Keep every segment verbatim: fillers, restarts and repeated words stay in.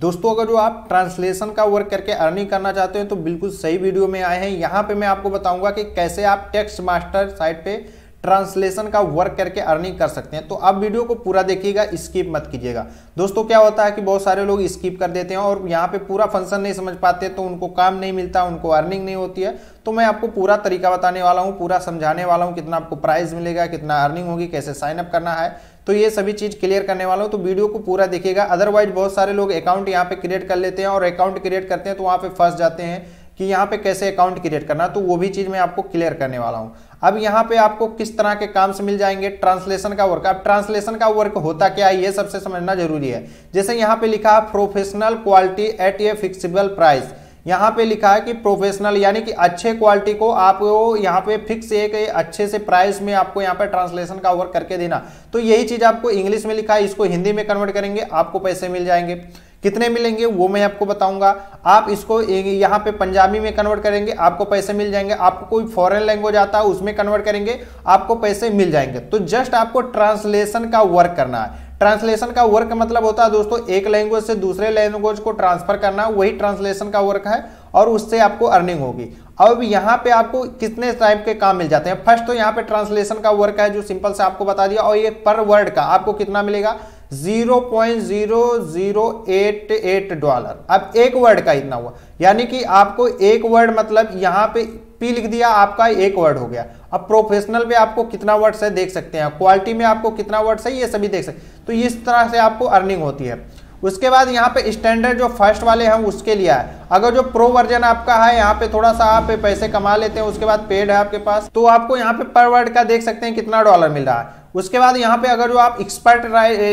दोस्तों अगर जो आप ट्रांसलेशन का वर्क करके अर्निंग करना चाहते हैं तो बिल्कुल सही वीडियो में आए हैं। यहाँ पे मैं आपको बताऊंगा कि कैसे आप टेक्स्ट मास्टर साइट पे ट्रांसलेशन का वर्क करके अर्निंग कर सकते हैं। तो आप वीडियो को पूरा देखिएगा, स्किप मत कीजिएगा। दोस्तों क्या होता है कि बहुत सारे लोग स्किप कर देते हैं और यहाँ पे पूरा फंक्शन नहीं समझ पाते, तो उनको काम नहीं मिलता, उनको अर्निंग नहीं होती है। तो मैं आपको पूरा तरीका बताने वाला हूँ, पूरा समझाने वाला हूँ, कितना आपको प्राइस मिलेगा, कितना अर्निंग होगी, कैसे साइनअप करना है, तो ये सभी चीज़ क्लियर करने वाला हूँ। तो वीडियो को पूरा देखिएगा। अदरवाइज बहुत सारे लोग अकाउंट यहाँ पे क्रिएट कर लेते हैं और अकाउंट क्रिएट करते हैं तो वहाँ पे फंस जाते हैं कि यहाँ पे कैसे अकाउंट क्रिएट करना, तो वो भी चीज़ मैं आपको क्लियर करने वाला हूँ। अब यहाँ पे आपको किस तरह के काम से मिल जाएंगे ट्रांसलेशन का वर्क। अब ट्रांसलेशन का वर्क होता क्या है ये सबसे समझना जरूरी है। जैसे यहाँ पे लिखा है professional quality at a fixable price. यहाँ पे लिखा है कि प्रोफेशनल यानी कि अच्छे क्वालिटी को आपको यहाँ पे फिक्स एक अच्छे से प्राइस में आपको यहाँ पे ट्रांसलेशन का वर्क करके देना। तो यही चीज़ आपको इंग्लिश में लिखा है, इसको हिंदी में कन्वर्ट करेंगे, आपको पैसे मिल जाएंगे। कितने मिलेंगे वो मैं आपको बताऊंगा। आप इसको यहाँ पे पंजाबी में कन्वर्ट करेंगे, आपको पैसे मिल जाएंगे। आपको कोई फॉरेन लैंग्वेज आता है उसमें कन्वर्ट करेंगे, आपको पैसे मिल जाएंगे। तो जस्ट आपको ट्रांसलेशन का वर्क करना है। ट्रांसलेशन का वर्क मतलब होता है दोस्तों एक लैंग्वेज से दूसरे लैंग्वेज को ट्रांसफर करना, वही ट्रांसलेशन का वर्क है और उससे आपको अर्निंग होगी। अब यहाँ पे आपको कितने टाइप के काम मिल जाते हैं। फर्स्ट तो यहाँ पे ट्रांसलेशन का वर्क है जो सिंपल से आपको बता दिया, और ये पर वर्ड का आपको कितना मिलेगा zero point zero zero eight eight dollar. अब एक वर्ड का इतना हुआ, यानी कि आपको एक वर्ड मतलब यहाँ पे पी लिख दिया, आपका एक वर्ड हो गया। अब प्रोफेशनल में आपको कितना वर्ड्स है देख सकते हैं, क्वालिटी में आपको कितना वर्ड्स है ये सभी देख सकते हैं। तो इस तरह से आपको अर्निंग होती है। उसके बाद यहाँ पे स्टैंडर्ड जो फर्स्ट वाले हैं उसके लिए है। अगर जो प्रो वर्जन आपका है यहाँ पे थोड़ा सा आप पैसे कमा लेते हैं, उसके बाद पेड है आपके पास, तो आपको यहाँ पे पर वर्ड का देख सकते हैं कितना डॉलर मिल रहा है। उसके बाद यहाँ पे अगर जो आप एक्सपर्ट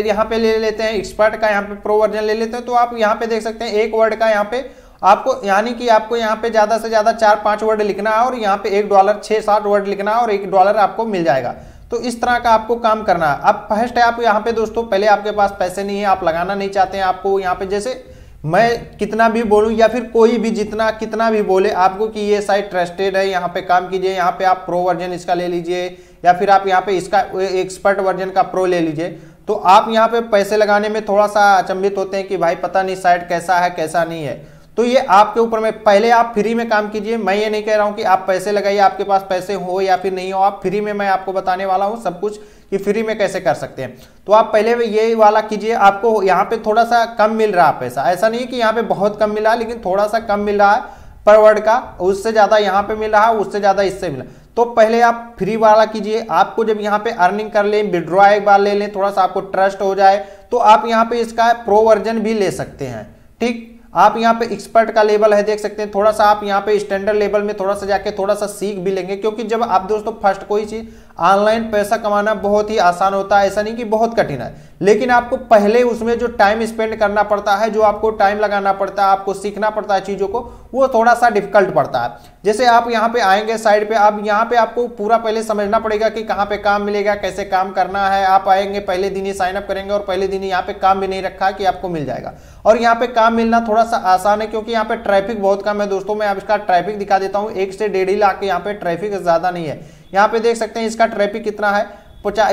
यहाँ पे ले लेते हैं, एक्सपर्ट का यहाँ पे प्रो वर्जन ले लेते हैं, तो आप यहाँ पे देख सकते हैं एक वर्ड का यहाँ पे आपको, यानी कि आपको यहाँ पे ज्यादा से ज्यादा चार पांच वर्ड लिखना है और यहाँ पे एक डॉलर छः सात वर्ड लिखना है और एक डॉलर आपको मिल जाएगा। तो इस तरह का आपको काम करना है। अब फर्स्ट है आप यहाँ पे दोस्तों, पहले आपके पास पैसे नहीं है, आप लगाना नहीं चाहते हैं, आपको यहाँ पे जैसे मैं कितना भी बोलूँ या फिर कोई भी जितना कितना भी बोले आपको कि ये साइट ट्रस्टेड है, यहाँ पे काम कीजिए, यहाँ पे आप प्रो वर्जन इसका ले लीजिए या फिर आप यहाँ पे इसका एक्सपर्ट वर्जन का प्रो ले लीजिए, तो आप यहाँ पे पैसे लगाने में थोड़ा सा अचंभित होते हैं कि भाई पता नहीं साइट कैसा है कैसा नहीं है। तो ये आपके ऊपर में, पहले आप फ्री में काम कीजिए। मैं ये नहीं कह रहा हूँ कि आप पैसे लगाइए, आपके पास पैसे हो या फिर नहीं हो, आप फ्री में, मैं आपको बताने वाला हूँ सब कुछ कि फ्री में कैसे कर सकते हैं। तो आप पहले ये वाला कीजिए। आपको यहाँ पे थोड़ा सा कम मिल रहा है पैसा, ऐसा नहीं कि यहाँ पे बहुत कम मिला, लेकिन थोड़ा सा कम मिल रहा है पर वर्ड का, उससे ज़्यादा यहाँ पे मिल रहा है, उससे ज़्यादा इससे मिला। तो पहले आप फ्री वाला कीजिए। आपको जब यहाँ पे अर्निंग कर लें, विड्रॉ एक बार ले लें, थोड़ा सा आपको ट्रस्ट हो जाए, तो आप यहाँ पे इसका प्रो वर्जन भी ले सकते हैं। ठीक, आप यहाँ पे एक्सपर्ट का लेवल है देख सकते हैं, थोड़ा सा आप यहाँ पे स्टैंडर्ड लेवल में थोड़ा सा जाके थोड़ा सा सीख भी लेंगे, क्योंकि जब आप दोस्तों फर्स्ट कोई चीज़ ऑनलाइन पैसा कमाना बहुत ही आसान होता है, ऐसा नहीं कि बहुत कठिन है, लेकिन आपको पहले उसमें जो टाइम स्पेंड करना पड़ता है, जो आपको टाइम लगाना पड़ता है, आपको सीखना पड़ता है चीज़ों को, वो थोड़ा सा डिफिकल्ट पड़ता है। जैसे आप यहाँ पे आएंगे साइड पे, आप यहाँ पे आपको पूरा पहले समझना पड़ेगा कि कहाँ पे काम मिलेगा, कैसे काम करना है। आप आएंगे पहले दिन ही साइनअप करेंगे और पहले दिन ही यहाँ पे काम भी नहीं रखा कि आपको मिल जाएगा। और यहाँ पे काम मिलना थोड़ा सा आसान है क्योंकि यहाँ पे ट्रैफिक बहुत कम है दोस्तों। मैं आप इसका ट्रैफिक दिखा देता हूँ, एक से डेढ़ लाख यहाँ पे ट्रैफिक ज़्यादा नहीं है। यहाँ पे देख सकते हैं इसका ट्रैफिक कितना है,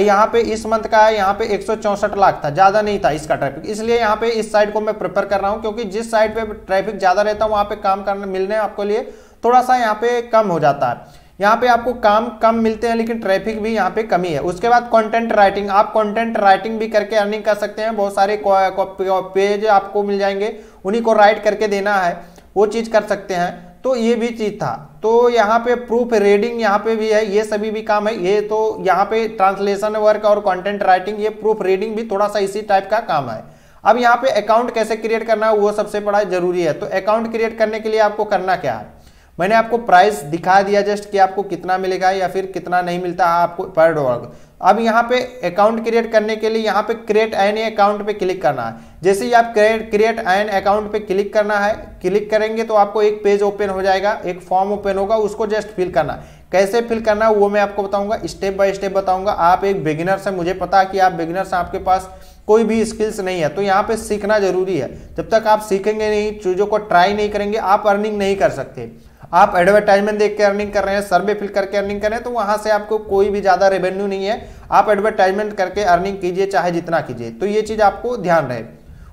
यहाँ पे इस मंथ का है यहाँ पे एक सौ चौंसठ लाख था, ज्यादा नहीं था इसका ट्रैफिक, इसलिए यहाँ पे इस साइड को मैं प्रेफर कर रहा हूँ, क्योंकि जिस साइड पे ट्रैफिक ज्यादा रहता है वहाँ पे काम करने मिलने आपको लिए थोड़ा सा यहाँ पे कम हो जाता है। यहाँ पे आपको काम कम मिलते हैं लेकिन ट्रैफिक भी यहाँ पे कमी है। उसके बाद कंटेंट राइटिंग, आप कंटेंट राइटिंग भी करके अर्निंग कर सकते हैं। बहुत सारे पेज आपको मिल जाएंगे, उन्हीं को राइट करके देना है, वो चीज कर सकते हैं। तो ये भी चीज़ था। तो यहाँ पे प्रूफ रीडिंग यहाँ पे भी है, ये सभी भी काम है। ये तो यहाँ पे ट्रांसलेशन वर्क और कंटेंट राइटिंग, ये प्रूफ रीडिंग भी थोड़ा सा इसी टाइप का काम है। अब यहाँ पे अकाउंट कैसे क्रिएट करना है वो सबसे बड़ा जरूरी है। तो अकाउंट क्रिएट करने के लिए आपको करना क्या है, मैंने आपको प्राइस दिखा दिया जस्ट कि आपको कितना मिलेगा या फिर कितना नहीं मिलता है आपको पर डॉलर। अब यहाँ पे अकाउंट क्रिएट करने के लिए यहाँ पे क्रिएट एन अकाउंट पे क्लिक करना है। जैसे ही आप क्रिएट क्रिएट एन अकाउंट पे क्लिक करना है, क्लिक करेंगे तो आपको एक पेज ओपन हो जाएगा, एक फॉर्म ओपन होगा, उसको जस्ट फिल करना है। कैसे फिल करना है वो मैं आपको बताऊंगा, स्टेप बाय स्टेप बताऊंगा। आप एक बिगिनर से, मुझे पता कि आप बिगिनर से, आपके पास कोई भी स्किल्स नहीं है, तो यहाँ पे सीखना जरूरी है। जब तक आप सीखेंगे नहीं, चीज़ों को ट्राई नहीं करेंगे, आप अर्निंग नहीं कर सकते। आप एडवर्टाइजमेंट देख के अर्निंग कर रहे हैं, सर्वे फिल करके अर्निंग कर रहे हैं, तो वहाँ से आपको कोई भी ज़्यादा रेवेन्यू नहीं है। आप एडवर्टाइजमेंट करके अर्निंग कीजिए, चाहे जितना कीजिए, तो ये चीज़ आपको ध्यान रहे।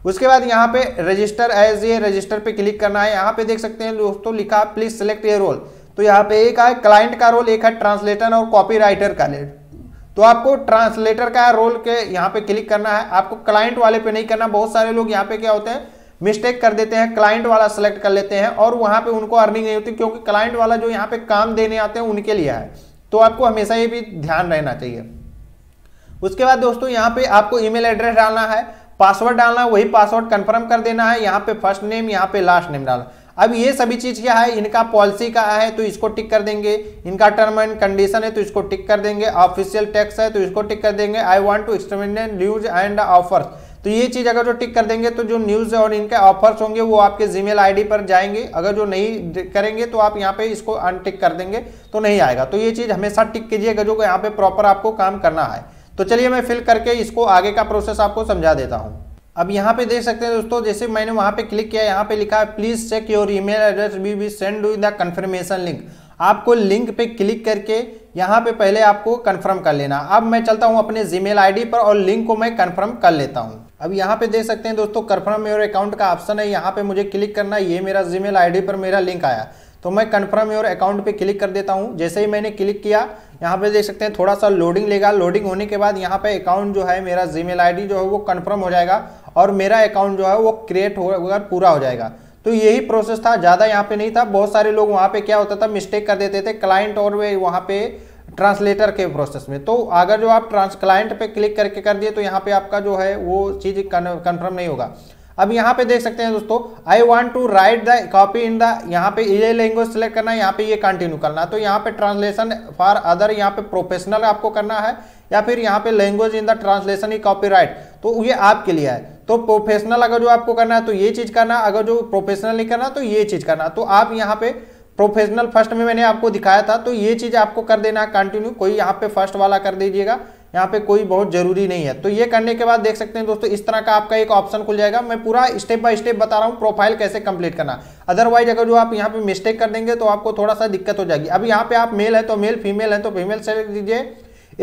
उसके बाद यहाँ पे रजिस्टर एज ए रजिस्टर पे क्लिक करना है। यहाँ पे देख सकते हैं दोस्तों लिखा प्लीज सिलेक्ट ए रोल, तो यहाँ पे एक है क्लाइंट का रोल, एक है ट्रांसलेटर और कॉपीराइटर का रोल। तो आपको ट्रांसलेटर का रोल के यहाँ पे क्लिक करना है, आपको क्लाइंट वाले पे नहीं करना। बहुत सारे लोग यहाँ पे क्या होते हैं मिस्टेक कर देते हैं, क्लाइंट वाला सेलेक्ट कर लेते हैं और वहाँ पे उनको अर्निंग नहीं होती, क्योंकि क्लाइंट वाला जो यहाँ पे काम देने आते हैं उनके लिए है। तो आपको हमेशा ये भी ध्यान रहना चाहिए। उसके बाद दोस्तों यहाँ पे आपको ईमेल एड्रेस डालना है, पासवर्ड डालना है, वही पासवर्ड कन्फर्म कर देना है। यहाँ पे फर्स्ट नेम, यहाँ पे लास्ट नेम डालना। अब ये सभी चीज़ क्या है, इनका पॉलिसी का है तो इसको टिक कर देंगे, इनका टर्म एंड कंडीशन है तो इसको टिक कर देंगे, ऑफिशियल टैक्स है तो इसको टिक कर देंगे, I want to exterminate news and offers, तो ये चीज़ अगर जो टिक कर देंगे तो जो न्यूज़ और इनके ऑफर्स होंगे वो आपके जीमेल आईडी पर जाएंगे। अगर जो नहीं करेंगे तो आप यहाँ पे इसको अनटिक कर देंगे तो नहीं आएगा। तो ये चीज़ हमेशा टिक कीजिएगा जो यहाँ पे प्रॉपर आपको काम करना है। तो चलिए मैं फिल करके इसको आगे का प्रोसेस आपको समझा देता हूँ। अब यहाँ पे देख सकते हैं दोस्तों, जैसे मैंने वहाँ पे क्लिक किया, यहाँ पे लिखा है please check your email address we we send you the confirmation link. आपको लिंक पे क्लिक करके यहाँ पे पहले आपको कन्फर्म कर लेना। अब मैं चलता हूँ अपने जीमेल आईडी पर और लिंक को मैं कन्फर्म कर लेता हूँ। अब यहाँ पे देख सकते हैं दोस्तों कन्फर्म योर अकाउंट का ऑप्शन है, यहाँ पे मुझे क्लिक करना है। ये मेरा जीमेल आईडी पर मेरा लिंक आया तो मैं कन्फर्म योर अकाउंट पे क्लिक कर देता हूँ। जैसे ही मैंने क्लिक किया यहाँ पे देख सकते हैं थोड़ा सा लोडिंग लेगा। लोडिंग होने के बाद यहाँ पे अकाउंट जो है मेरा जीमेल आईडी जो है वो कन्फर्म हो जाएगा और मेरा अकाउंट जो है वो क्रिएट होकर पूरा हो जाएगा। तो यही प्रोसेस था, ज़्यादा यहाँ पे नहीं था। बहुत सारे लोग वहाँ पे क्या होता था मिस्टेक कर देते थे क्लाइंट और वे वहाँ पे ट्रांसलेटर के प्रोसेस में। तो अगर जो आप ट्रांस क्लाइंट पे क्लिक करके कर दिए तो यहाँ पे आपका जो है वो चीज़ कन्फर्म नहीं होगा। अब यहाँ पे देख सकते हैं दोस्तों I want to write the copy in the, यहाँ पे ये लैंग्वेज सेलेक्ट करना है, यहाँ पे ये कंटिन्यू करना है। तो यहाँ पे ट्रांसलेशन फॉर अदर, यहाँ पे प्रोफेशनल आपको करना है, या फिर यहाँ पे लैंग्वेज इन द ट्रांसलेशन ही कॉपीराइट, तो ये आपके लिए है। तो प्रोफेशनल अगर जो आपको करना है तो ये चीज़ करना, अगर जो प्रोफेशनल नहीं करना तो ये चीज़ करना। तो आप यहाँ पे प्रोफेशनल फर्स्ट में मैंने आपको दिखाया था तो ये चीज़ आपको कर देना है कंटिन्यू, कोई यहाँ पे फर्स्ट वाला कर दीजिएगा, यहाँ पे कोई बहुत ज़रूरी नहीं है। तो ये करने के बाद देख सकते हैं दोस्तों इस तरह का आपका एक ऑप्शन खुल जाएगा। मैं पूरा स्टेप बाय स्टेप बता रहा हूँ प्रोफाइल कैसे कंप्लीट करना, अदरवाइज अगर जो आप यहाँ पे मिस्टेक कर देंगे तो आपको थोड़ा सा दिक्कत हो जाएगी। अब यहाँ पे आप मेल है तो मेल, फीमेल है तो फीमेल सेलेक्ट कीजिए,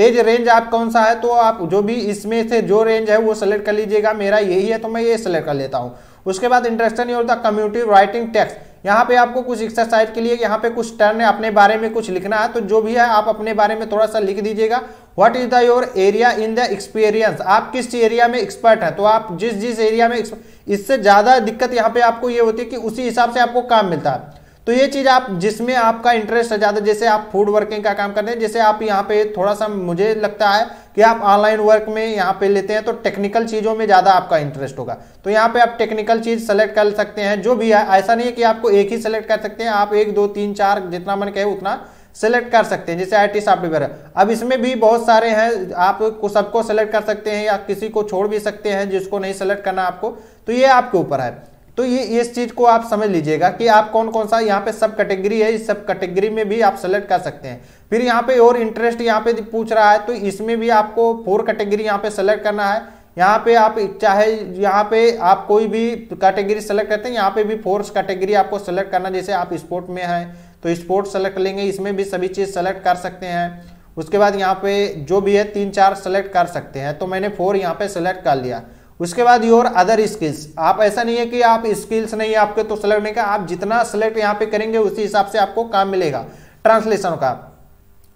एज रेंज आप कौन सा है तो आप जो भी इसमें से जो रेंज है वो सेलेक्ट कर लीजिएगा। मेरा यही है तो मैं ये सेलेक्ट कर लेता हूँ। उसके बाद interested your the community writing text, यहाँ पे आपको कुछ एक्सरसाइज के लिए यहाँ पे कुछ टर्न है, अपने बारे में कुछ लिखना है तो जो भी है आप अपने बारे में थोड़ा सा लिख दीजिएगा। What is the your area in the experience, आप किस एरिया में एक्सपर्ट हैं तो आप जिस जिस एरिया में, इससे ज़्यादा दिक्कत यहाँ पे आपको ये होती है कि उसी हिसाब से आपको काम मिलता है। तो ये चीज़ आप जिसमें आपका इंटरेस्ट है ज़्यादा, जैसे आप फूड वर्किंग का काम करते हैं, जैसे आप यहाँ पे थोड़ा सा मुझे लगता है कि आप ऑनलाइन वर्क में यहाँ पे लेते हैं तो टेक्निकल चीज़ों में ज़्यादा आपका इंटरेस्ट होगा तो यहाँ पे आप टेक्निकल चीज़ सेलेक्ट कर सकते हैं। जो भी है, ऐसा नहीं है कि आपको एक ही सेलेक्ट कर सकते हैं, आप एक दो तीन चार जितना मन कहे उतना सेलेक्ट कर सकते हैं। जैसे आई टी सॉफ्टवेयर, अब इसमें भी बहुत सारे हैं, आप सबको सेलेक्ट कर सकते हैं या किसी को छोड़ भी सकते हैं जिसको नहीं सेलेक्ट करना आपको, तो ये आपके ऊपर है। तो ये इस चीज़ को आप समझ लीजिएगा कि आप कौन कौन सा, यहाँ पे सब कैटेगरी है, इस सब कैटेगरी में भी आप सेलेक्ट कर सकते हैं। फिर यहाँ पे और इंटरेस्ट यहाँ पे पूछ रहा है तो इसमें भी आपको फोर कैटेगरी यहाँ पे सेलेक्ट करना है। यहाँ पे आप चाहे यहाँ पे आप कोई भी कैटेगरी सेलेक्ट करते हैं, यहाँ पे भी फोर कैटेगरी आपको सेलेक्ट करना। जैसे आप स्पोर्ट में हैं तो स्पोर्ट सेलेक्ट लेंगे, इसमें भी सभी चीज़ सेलेक्ट कर सकते हैं। उसके बाद यहाँ पे जो भी है तीन चार सेलेक्ट कर सकते हैं, तो मैंने फोर यहाँ पे सेलेक्ट कर लिया। उसके बाद योर अदर स्किल्स, आप ऐसा नहीं है कि आप स्किल्स नहीं है आपके तो सेलेक्ट नहीं कर, आप जितना सेलेक्ट यहाँ पे करेंगे उसी हिसाब से आपको काम मिलेगा ट्रांसलेशन का।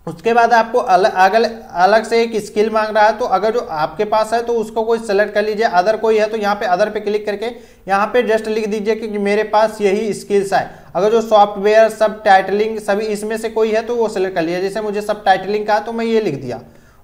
उसके बाद आपको अलग अगल अलग से एक स्किल मांग रहा है तो अगर जो आपके पास है तो उसको कोई सेलेक्ट कर लीजिए। अदर कोई है तो यहाँ पे अदर पे क्लिक करके यहाँ पे जस्ट लिख दीजिए कि मेरे पास यही स्किल्स है। अगर जो सॉफ्टवेयर सब टाइटलिंग सभी इसमें से कोई है तो वो सेलेक्ट कर लीजिए। जैसे मुझे सब टाइटलिंग का तो मैं ये लिख दिया।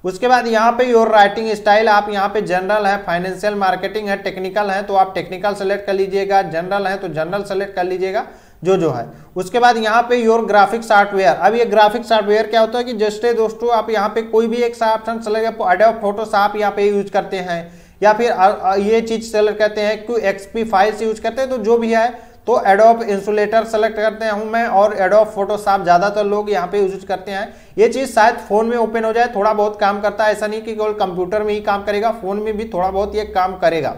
उसके बाद यहाँ पे योर राइटिंग स्टाइल, आप यहाँ पे जनरल है, फाइनेंशियल मार्केटिंग है, टेक्निकल है तो आप टेक्निकल सेलेक्ट कर लीजिएगा, जनरल है तो जनरल सेलेक्ट कर लीजिएगा, जो जो है। उसके बाद यहाँ पे योर ग्राफिक सॉफ्टवेयर, अब ये ग्राफिक सॉफ्टवेयर क्या होता है कि जस्ट दोस्तों आप यहाँ पे कोई भी एक ऑप्शन सेलेक्ट, एडोब फोटोशॉप यहाँ पे यूज करते हैं या फिर ये चीज सेलेक्ट करते हैं क्यू एक्सपी फाइल्स यूज करते हैं तो जो भी है तो एडोब इंसुलेटर सेलेक्ट करते हूँ मैं और एडोब फोटोशॉप ज़्यादातर लोग यहाँ पे यूज करते हैं। ये चीज़ शायद फ़ोन में ओपन हो जाए, थोड़ा बहुत काम करता है, ऐसा नहीं कि केवल कंप्यूटर में ही काम करेगा, फ़ोन में भी थोड़ा बहुत ये काम करेगा।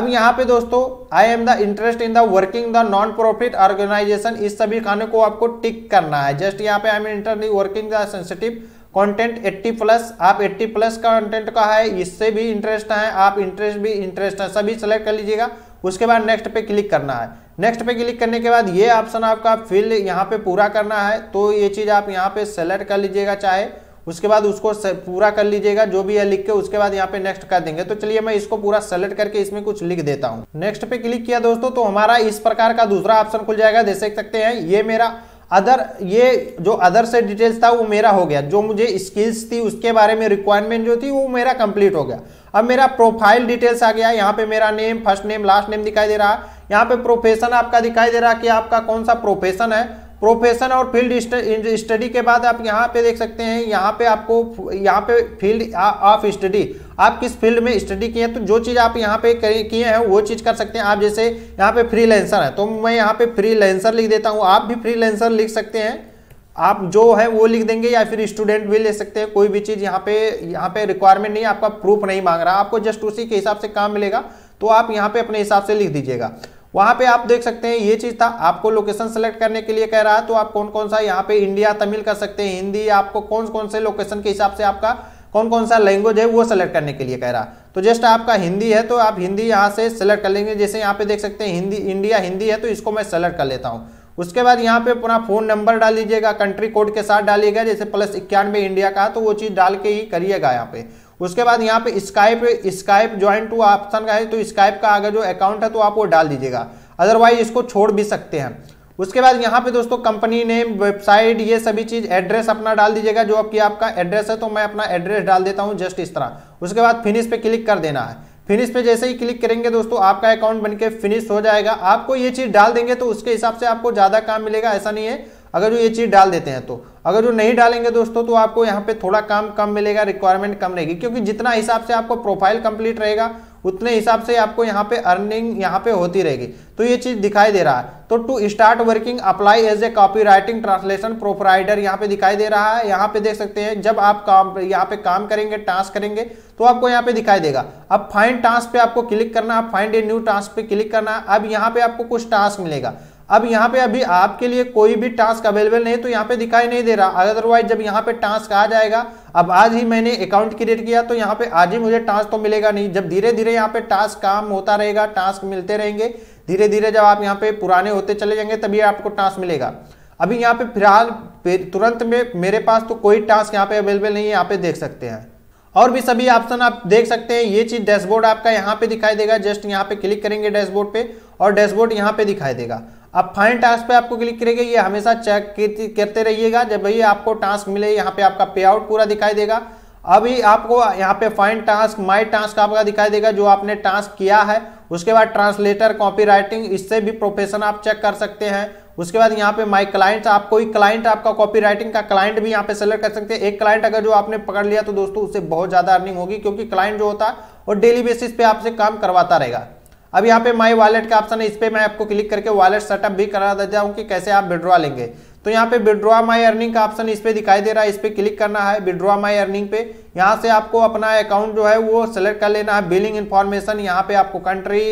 अब यहाँ पे दोस्तों I am the interest in the working the non profit organisation, इस सभी खाने को आपको टिक करना है। जस्ट यहाँ पे I am interest in working the sensitive content अस्सी प्लस, आप अस्सी प्लस का कंटेंट का है, इससे भी इंटरेस्ट है, आप इंटरेस्ट भी इंटरेस्ट है, सभी सेलेक्ट कर लीजिएगा। उसके बाद नेक्स्ट पे क्लिक करना है। नेक्स्ट पे क्लिक करने के बाद ये ऑप्शन आपका फिल यहाँ पे पूरा करना है, तो ये चीज़ आप यहाँ पे सेलेक्ट कर लीजिएगा चाहे, उसके बाद उसको पूरा कर लीजिएगा जो भी है लिख के, उसके बाद यहाँ पे नेक्स्ट कर देंगे। तो चलिए मैं इसको पूरा सेलेक्ट करके इसमें कुछ लिख देता हूँ। नेक्स्ट पे क्लिक किया दोस्तों तो हमारा इस प्रकार का दूसरा ऑप्शन खुल जाएगा। देख सकते हैं ये मेरा अदर, ये जो अदर से डिटेल्स था वो मेरा हो गया, जो मुझे स्किल्स थी उसके बारे में रिक्वायरमेंट जो थी वो मेरा कंप्लीट हो गया। अब मेरा प्रोफाइल डिटेल्स आ गया, यहाँ पे मेरा name, first name, last name दिखाई दे रहा है, यहाँ पे प्रोफेशन आपका दिखाई दे रहा है कि आपका कौन सा प्रोफेशन है। प्रोफेशन और फील्ड स्टडी के बाद आप यहाँ पे देख सकते हैं, यहाँ पे आपको यहाँ पे फील्ड ऑफ स्टडी, आप किस फील्ड में स्टडी किए हैं, तो जो चीज़ आप यहाँ पे किए हैं वो चीज़ कर सकते हैं आप। जैसे यहाँ पे फ्रीलांसर है तो मैं यहाँ पे फ्रीलांसर लिख देता हूँ, आप भी फ्रीलांसर लिख सकते हैं, आप जो है वो लिख देंगे, या फिर स्टूडेंट भी ले सकते हैं। कोई भी चीज़ यहाँ पे यहाँ पे रिक्वायरमेंट नहीं, आपका प्रूफ नहीं मांग रहा, आपको जस्ट उसी के हिसाब से काम मिलेगा, तो आप यहाँ पे अपने हिसाब से लिख दीजिएगा। वहाँ पे आप देख सकते हैं ये चीज़ था, आपको लोकेशन सेलेक्ट करने के लिए कह रहा है, तो आप कौन कौन सा यहाँ पे इंडिया तमिल कर सकते हैं, हिंदी, आपको कौन कौन से लोकेशन के हिसाब से आपका कौन कौन सा लैंग्वेज है वो सेलेक्ट करने के लिए कह रहा है। तो जस्ट आपका हिंदी है तो आप हिंदी यहाँ से सेलेक्ट कर लेंगे, जैसे यहाँ पे देख सकते हैं हिंदी, इंडिया हिंदी है तो इसको मैं सेलेक्ट कर लेता हूँ। उसके बाद यहाँ पे अपना फ़ोन नंबर डाल लीजिएगा, कंट्री कोड के साथ डालिएगा, जैसे प्लस इक्यानवे इंडिया का, तो वो चीज़ डाल के ही करिएगा यहाँ पे। उसके बाद यहाँ पे Skype Skype join to option का है, तो स्काइप का अगर जो अकाउंट है तो आप वो डाल दीजिएगा, अदरवाइज इसको छोड़ भी सकते हैं। उसके बाद यहाँ पे दोस्तों कंपनी नेम, वेबसाइट, ये सभी चीज़, एड्रेस अपना डाल दीजिएगा, जो आपकी आपका एड्रेस है तो मैं अपना एड्रेस डाल देता हूँ जस्ट इस तरह। उसके बाद फिनिश पे क्लिक कर देना है। फिनिश पे जैसे ही क्लिक करेंगे दोस्तों आपका अकाउंट बनके फिनिश हो जाएगा। आपको ये चीज़ डाल देंगे तो उसके हिसाब से आपको ज़्यादा काम मिलेगा, ऐसा नहीं है अगर जो ये चीज़ डाल देते हैं तो। अगर जो नहीं डालेंगे दोस्तों तो आपको यहाँ पे थोड़ा काम कम मिलेगा, रिक्वायरमेंट कम रहेगी, क्योंकि जितना हिसाब से आपको प्रोफाइल कंप्लीट रहेगा उतने हिसाब से आपको यहाँ पे अर्निंग यहाँ पे होती रहेगी। तो ये चीज़ दिखाई दे रहा है, तो to start working apply as a copy writing translation proprietor यहाँ पे दिखाई दे रहा है। यहाँ पे देख सकते हैं जब आप काम यहाँ पे काम करेंगे, टास्क करेंगे तो आपको यहाँ पे दिखाई देगा। अब फाइंड टास्क पे आपको क्लिक करना, आप फाइंड ए न्यू टास्क पे क्लिक करना। अब यहाँ पे आपको कुछ टास्क मिलेगा। अब यहाँ पे अभी आपके लिए कोई भी टास्क अवेलेबल नहीं तो यहाँ पे दिखाई नहीं दे रहा, अदरवाइज जब यहाँ पे टास्क आ जाएगा, अब आज ही मैंने अकाउंट क्रिएट किया तो यहाँ पे आज ही मुझे टास्क तो मिलेगा नहीं। जब धीरे धीरे यहाँ पे टास्क काम होता रहेगा, टास्क मिलते रहेंगे, धीरे धीरे जब आप यहाँ पे पुराने होते चले जाएंगे तभी आपको टास्क मिलेगा। अभी यहाँ पे फिलहाल तुरंत में मेरे पास तो कोई टास्क यहाँ पे अवेलेबल नहीं है, यहाँ पे देख सकते हैं। और भी सभी ऑप्शन आप देख सकते हैं। ये चीज़ डैशबोर्ड आपका यहाँ पे दिखाई देगा, जस्ट यहाँ पे क्लिक करेंगे डैशबोर्ड पे और डैशबोर्ड यहाँ पे दिखाई देगा। अब फाइंड टास्क पे आपको क्लिक करेंगे, ये हमेशा चेक करते रहिएगा जब भाई आपको टास्क मिले। यहाँ पे आपका पे आउट पूरा दिखाई देगा। अभी आपको यहाँ पे फाइंड टास्क, माई टास्क आपका दिखाई देगा, जो आपने टास्क किया है। उसके बाद ट्रांसलेटर, कॉपी राइटिंग, इससे भी प्रोफेशन आप चेक कर सकते हैं। उसके बाद यहाँ पे माई क्लाइंट्स, आप कोई क्लाइंट, आपका कॉपी राइटिंग का क्लाइंट भी यहाँ पे सेलेक्ट कर सकते हैं। एक क्लाइंट अगर जो आपने पकड़ लिया तो दोस्तों उससे बहुत ज़्यादा अर्निंग होगी, क्योंकि क्लाइंट जो होता है और डेली बेसिस पे आपसे काम करवाता रहेगा। अब यहाँ पे माई वॉलेट का ऑप्शन है, इस पर मैं आपको क्लिक करके वॉलेट सेटअप भी करा देता हूँ कि कैसे आप विड्रॉ लेंगे। तो यहाँ पे विड्रॉ माई अर्निंग का ऑप्शन इस पर दिखाई दे रहा है, इस पर क्लिक करना है। विड्रॉ माई अर्निंग पे यहाँ से आपको अपना अकाउंट जो है वो सेलेक्ट कर लेना है। बिलिंग इन्फॉर्मेशन, यहाँ पे आपको कंट्री,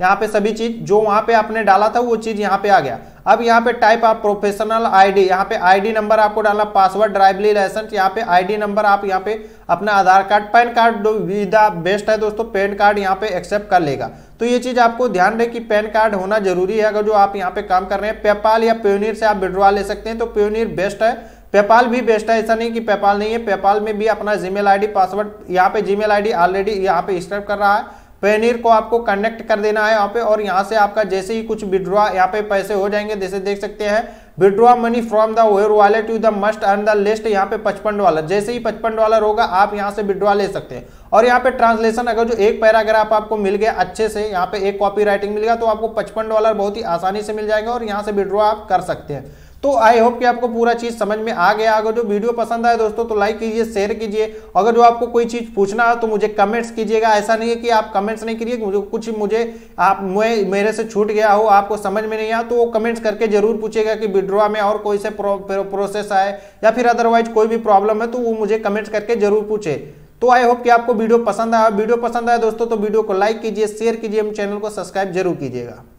यहाँ पे सभी चीज़ जो वहाँ पे आपने डाला था वो चीज़ यहाँ पे आ गया। अब यहाँ पे टाइप आप प्रोफेशनल आईडी, यहाँ पे आईडी नंबर आपको डालना, पासवर्ड, ड्राइवली लाइसेंस, यहाँ पे आईडी नंबर आप यहाँ पे अपना Aadhaar card, PAN card with best है दोस्तों, पैन कार्ड यहाँ पे एक्सेप्ट कर लेगा। तो ये चीज़ आपको ध्यान रहे कि पैन कार्ड होना जरूरी है अगर जो आप यहाँ पे काम कर रहे हैं। पेपाल या पेयोनीर से आप विड्रॉ ले सकते हैं, तो पेयोनीर बेस्ट है, पेपाल भी बेस्ट है, ऐसा नहीं कि पेपाल नहीं है। पेपाल में भी अपना जीमेल आईडी, पासवर्ड, यहाँ पे जीमेल आईडी ऑलरेडी यहाँ पे स्टार्ट कर रहा है। पेयोनीर को आपको कनेक्ट कर देना है यहाँ पे, और यहाँ से आपका जैसे ही कुछ विड्रॉ यहाँ पे पैसे हो जाएंगे, जैसे देख सकते हैं withdraw money from the your wallet to the must earn the list, यहाँ पे पचपन डॉलर जैसे ही पचपन डॉलर होगा आप यहाँ से विड्रॉ ले सकते हैं। और यहाँ पे ट्रांसलेशन अगर जो एक पैराग्राफ आपको मिल गया अच्छे से, यहाँ पे एक कॉपी राइटिंग मिल गया तो आपको पचपन डॉलर बहुत ही आसानी से मिल जाएगा और यहाँ से विड्रॉ आप कर सकते हैं। तो आई होप कि आपको पूरा चीज़ समझ में आ गया। अगर जो वीडियो पसंद आए दोस्तों तो लाइक कीजिए, शेयर कीजिए। अगर जो आपको कोई चीज़ पूछना हो तो मुझे कमेंट्स कीजिएगा, ऐसा नहीं है कि आप कमेंट्स नहीं करिए, मुझे कुछ मुझे आप मैं मेरे से छूट गया हो, आपको समझ में नहीं आया तो वो कमेंट्स करके जरूर पूछिएगा कि विड्रॉ में और कोई से प्रो, प्रो, प्रोसेस आए या फिर अदरवाइज कोई भी प्रॉब्लम है तो वो मुझे कमेंट्स करके जरूर पूछे। तो आई होप कि आपको वीडियो पसंद आया। वीडियो पसंद आया दोस्तों तो वीडियो को लाइक कीजिए, शेयर कीजिए, हम चैनल को सब्सक्राइब जरूर कीजिएगा।